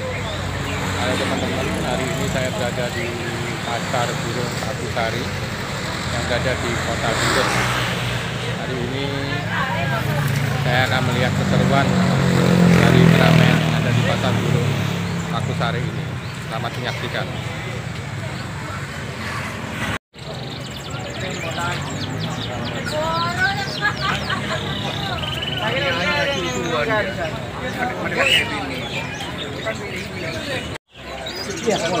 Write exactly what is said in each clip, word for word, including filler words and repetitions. Halo teman-teman, hari ini saya berada di pasar burung Pakusari yang berada di kota Bidur. Hari ini saya akan melihat keseruan dari keramaian yang ada di pasar burung Pakusari ini. Selamat menyaksikan. Iya, kalau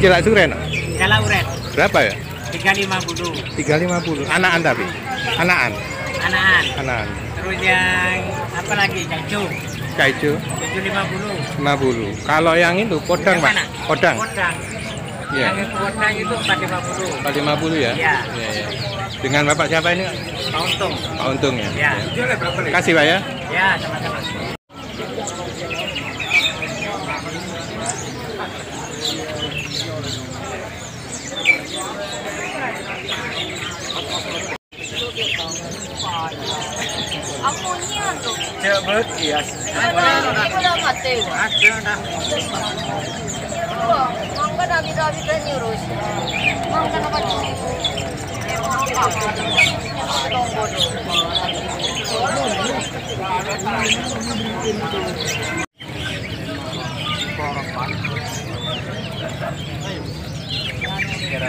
ini jelak suren? Jelak uren. Berapa ya? tiga lima puluh. tiga lima puluh. Anaan tapi? Anaan. Anaan. Anaan. Terus yang apa lagi? Kaicu. Kaicu. tujuh lima puluh. lima puluh. Kalau yang itu kodang, Pak. Kodang. Kodang. Ya. Yang kodang itu empat lima puluh. empat lima puluh ya? Iya. Ya, ya. Dengan Bapak siapa ini? Pak Untung. Pak Untung ya. Iya. Ya. Kasih, Pak ya. Ya, sama-sama. Bớt kìa. Anh có đâu mà tiêu. Anh chưa đâu. Mong có đâu đi đâu đi tới nhiều rồi. Mong có đâu có nhiều. Em không có. Không có đồ.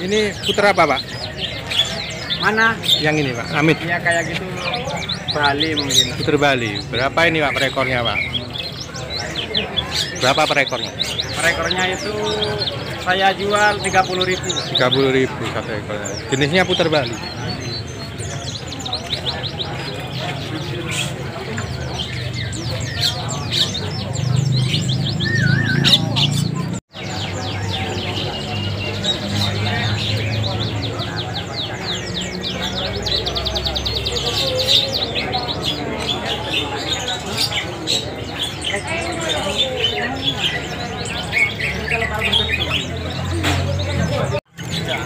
Ini putra apa, Pak? Mana? Yang ini, Pak. Amit. Ya kayak gitu Bali mungkin. Putra Bali. Berapa ini, Pak, perekornya, Pak? Berapa perekornya? Perekornya itu saya jual tiga puluh ribu. tiga puluh ribu satu ekornya. Jenisnya putra Bali.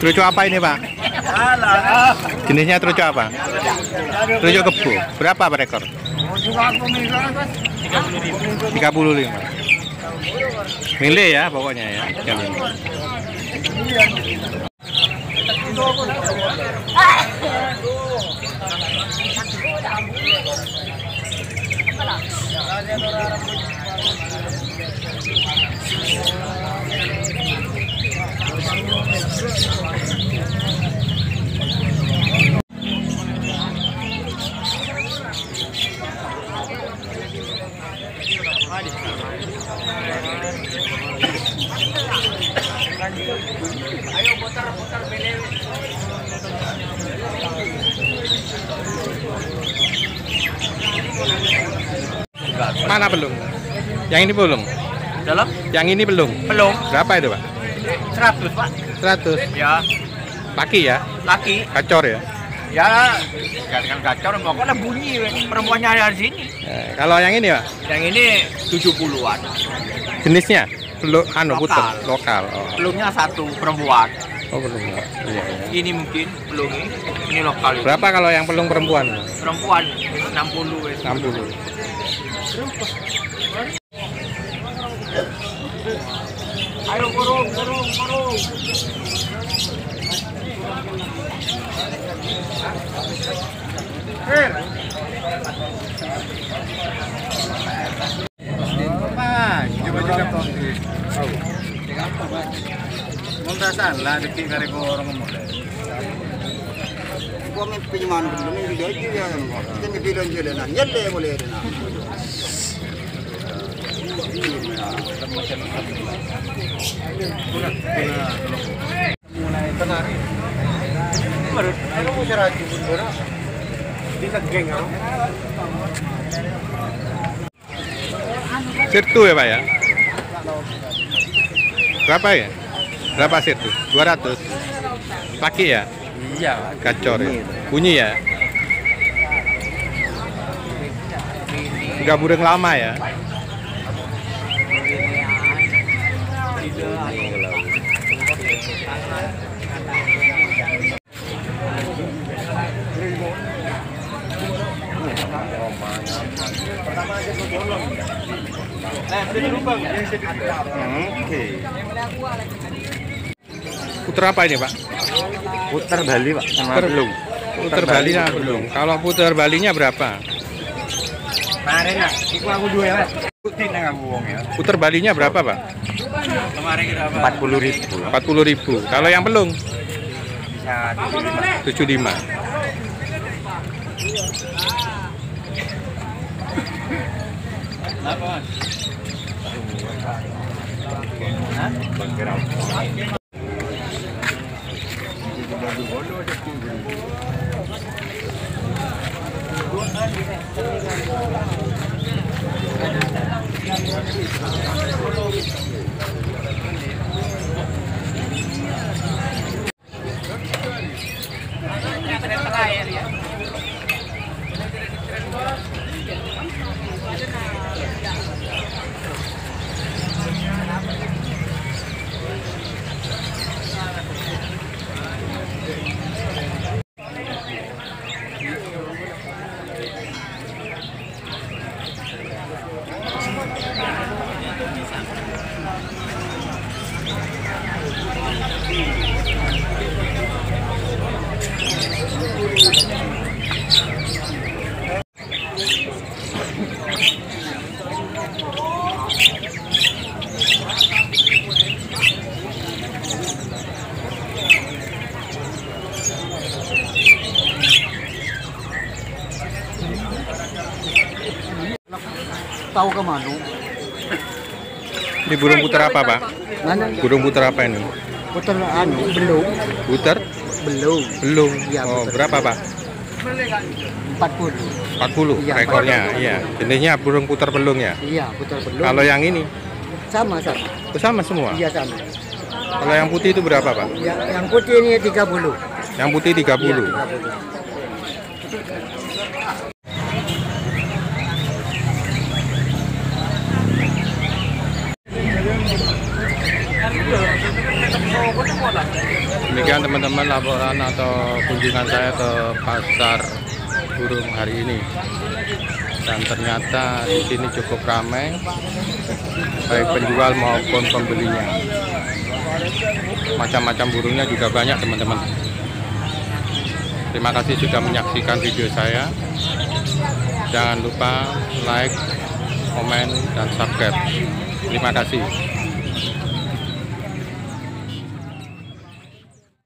Trucu apa ini, Pak? Jenisnya trucu apa? Trucu kebo. Berapa per ekor? tiga puluh lima. Milih ya pokoknya ya. Ayo putar putar beli. mana belum? Yang ini belum? Dalam? Yang ini belum? Belum. Berapa itu, Pak? seratus, Pak. seratus? Ya. Laki ya? Laki. Gacor ya? Ya, dengan gacor, pokoknya bunyi perempuannya ada di sini. Ya, kalau yang ini, Pak? Yang ini tujuh puluhan. Jenisnya? Belum, anu, lokal. Puter, lokal. Oh. Belumnya satu perempuan. Oh, belum. Iya, iya. Ini mungkin belum ini. Ini lokal. Ini. Berapa kalau yang pelung perempuan? Perempuan enam puluh. enam puluh. Ayo burung, burung, burung. Hei. Salah bikin kare orang mulai. Sirtu ya, Pak ya? Berapa ya? Berapa sirtu? dua ratus. Laki ya? Iya, gacor. Ya? Bunyi ya? Enggak burung lama ya? Oke. Puter apa ini, Pak? Puter Bali, Pak. Sama belum. Puter Bali belum. Kalau puter Balinya berapa? Kemarin lah, itu aku dua ya, Pak. Putin aku wong ya. Puter Balinya berapa, Pak? Kemarin berapa? empat puluh ribu. Kalau yang belum? Bisa tujuh puluh lima. tujuh puluh lima. Tahu ke mana? Ini burung puter apa, Pak? Mana? Burung puter apa ini? Puter anu belum. Puter belum. Belum. Ya, oh, puter. Berapa, Pak? empat puluh. empat puluh ya, rekornya. Iya. Jenisnya burung puter belum ya? Iya, puter belum. Kalau yang ini? Sama, sama. Oh, sama semua? Iya, sama. Kalau yang putih itu berapa, Pak? Ya, yang putih ini tiga puluh. Yang putih tiga puluh. Ya, tiga puluh. Demikian teman-teman laporan atau kunjungan saya ke pasar burung hari ini, dan ternyata di sini cukup ramai baik penjual maupun pembelinya. Macam-macam burungnya juga banyak, teman-teman. Terima kasih sudah menyaksikan video saya. Jangan lupa like, komen, dan subscribe. Terima kasih.